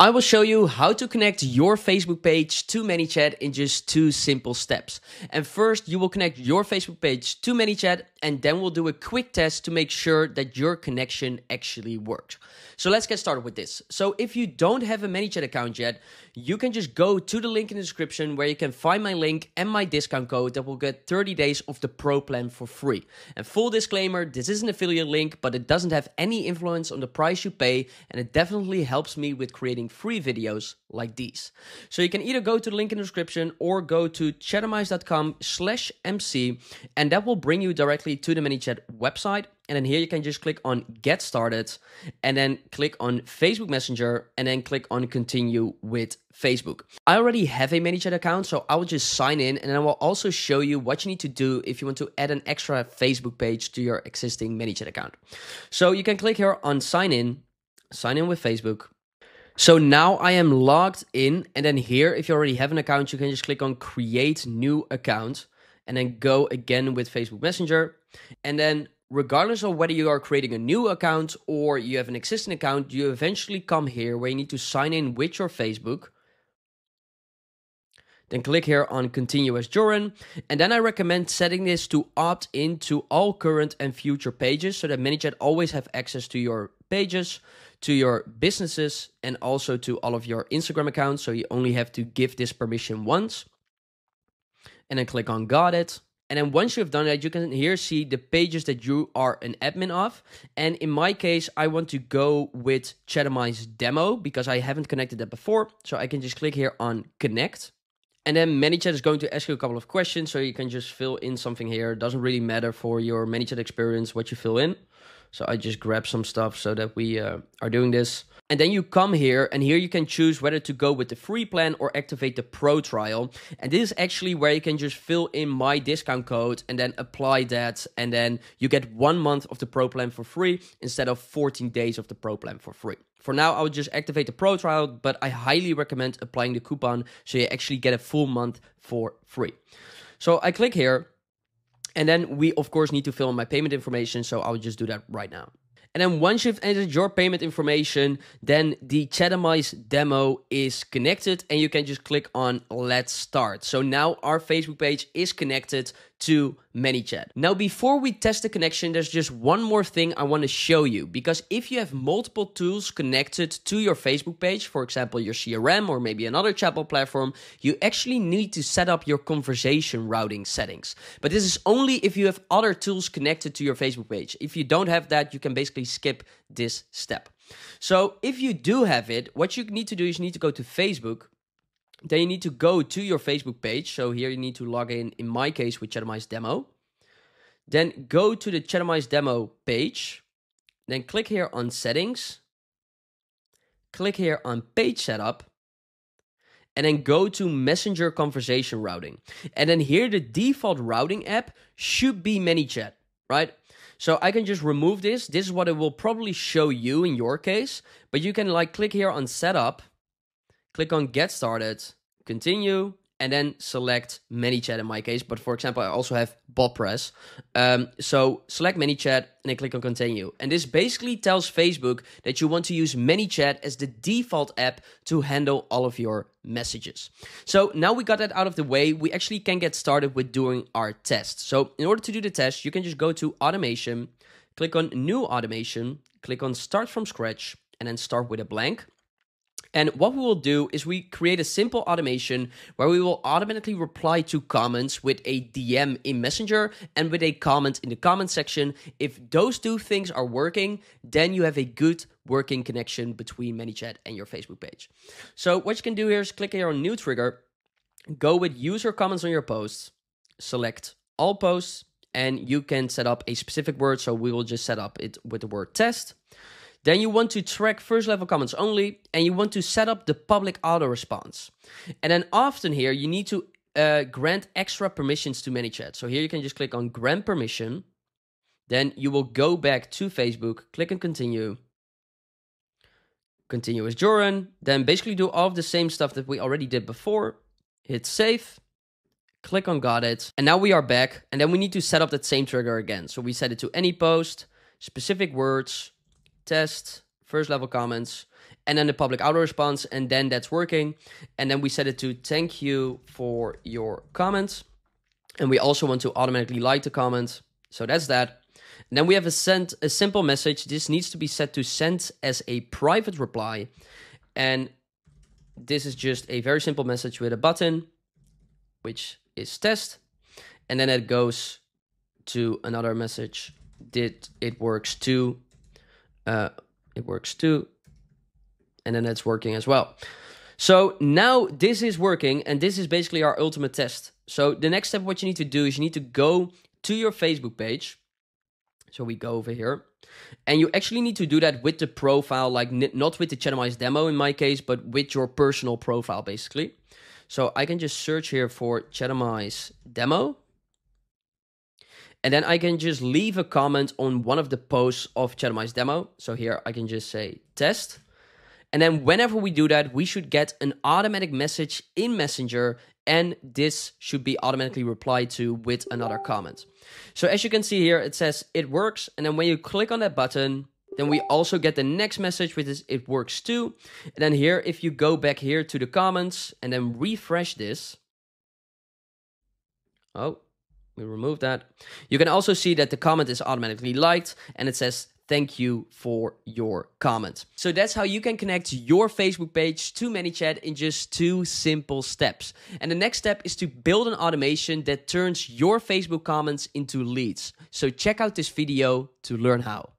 I will show you how to connect your Facebook page to ManyChat in just 2 simple steps. And first, you will connect your Facebook page to ManyChat, and then we'll do a quick test to make sure that your connection actually works. So let's get started with this. So if you don't have a ManyChat account yet, you can just go to the link in the description where you can find my link and my discount code that will get 30 days of the Pro plan for free. And full disclaimer, this is an affiliate link, but it doesn't have any influence on the price you pay, and it definitely helps me with creating free videos like these. So you can either go to the link in the description or go to chatimize.com/mc, and that will bring you directly to the ManyChat website. And then here you can just click on Get Started, and then click on Facebook Messenger, and then click on Continue with Facebook. I already have a ManyChat account, so I will just sign in, and I will also show you what you need to do if you want to add an extra Facebook page to your existing ManyChat account. So you can click here on Sign in with Facebook. So now I am logged in, and then here, if you already have an account, you can just click on Create New Account, and then go again with Facebook Messenger. And then regardless of whether you are creating a new account or you have an existing account, you eventually come here where you need to sign in with your Facebook. Then click here on Continue as Joran. And then I recommend setting this to opt into all current and future pages so that ManyChat always have access to your pages, to your businesses, and also to all of your Instagram accounts. So you only have to give this permission once, and then click on Got It. And then once you've done that, you can here see the pages that you are an admin of. And in my case, I want to go with Chatimize Demo because I haven't connected that before. So I can just click here on Connect. And then ManyChat is going to ask you a couple of questions, so you can just fill in something here. It doesn't really matter for your ManyChat experience what you fill in. So I just grab some stuff so that we are doing this. And then you come here, and here you can choose whether to go with the free plan or activate the pro trial. And this is actually where you can just fill in my discount code and then apply that. And then you get 1 month of the pro plan for free instead of 14 days of the pro plan for free. For now, I would just activate the pro trial, but I highly recommend applying the coupon so you actually get a full month for free. So I click here, and then we of course need to fill in my payment information, so I'll just do that right now. And then once you've entered your payment information, then the Chatimize demo is connected, and you can just click on Let's Start. So now our Facebook page is connected to ManyChat. Now, before we test the connection, there's just one more thing I want to show you, because if you have multiple tools connected to your Facebook page, for example, your CRM or maybe another chatbot platform, you actually need to set up your conversation routing settings. But this is only if you have other tools connected to your Facebook page. If you don't have that, you can basically skip this step. So if you do have it, what you need to do is you need to go to Facebook. Then you need to go to your Facebook page. So here you need to log in my case, with Chatimize Demo. Then go to the Chatimize Demo page. Then click here on Settings. Click here on Page Setup. And then go to Messenger Conversation Routing. And then here the default routing app should be ManyChat, right? So I can just remove this. This is what it will probably show you in your case. But you can like click here on Setup. Click on Get Started, Continue, and then select ManyChat in my case. But for example, I also have Botpress. So select ManyChat, and then click on Continue. And this basically tells Facebook that you want to use ManyChat as the default app to handle all of your messages. So now we got that out of the way, we actually can get started with doing our test. So in order to do the test, you can just go to Automation, click on New Automation, click on Start from Scratch, and then Start with a Blank. And what we will do is we create a simple automation where we will automatically reply to comments with a DM in Messenger and with a comment in the comment section. If those two things are working, then you have a good working connection between ManyChat and your Facebook page. So what you can do here is click here on New Trigger, go with User Comments on Your Posts, select All Posts, and you can set up a specific word. So we will just set up it with the word test. Then you want to track first level comments only, and you want to set up the public auto-response. And then often here, you need to grant extra permissions to ManyChat. So here you can just click on Grant Permission. Then you will go back to Facebook, click on Continue. Continue as Joran. Then basically do all of the same stuff that we already did before. Hit Save. Click on Got It. And now we are back. And then we need to set up that same trigger again. So we set it to any post, specific words, test, first level comments, and then the public auto response, and then that's working. And then we set it to thank you for your comments. And we also want to automatically like the comments. So that's that. And then we have a simple message. This needs to be set to send as a private reply. And this is just a very simple message with a button, which is test. And then it goes to another message. Did it works too? It works too. And then that's working as well. So now this is working, and this is basically our ultimate test. So the next step, what you need to do is you need to go to your Facebook page. So we go over here, and you actually need to do that with the profile, like not with the Chatimize demo in my case, but with your personal profile basically. So I can just search here for Chatimize demo. And then I can just leave a comment on one of the posts of Chatimize demo. So here I can just say test. And then whenever we do that, we should get an automatic message in Messenger, and this should be automatically replied to with another comment. So as you can see here, it says it works. And then when you click on that button, then we also get the next message, which is it works too. And then here, if you go back here to the comments and then refresh this. Oh, we remove that. You can also see that the comment is automatically liked, and it says, thank you for your comment. So that's how you can connect your Facebook page to ManyChat in just 2 simple steps. And the next step is to build an automation that turns your Facebook comments into leads. So check out this video to learn how.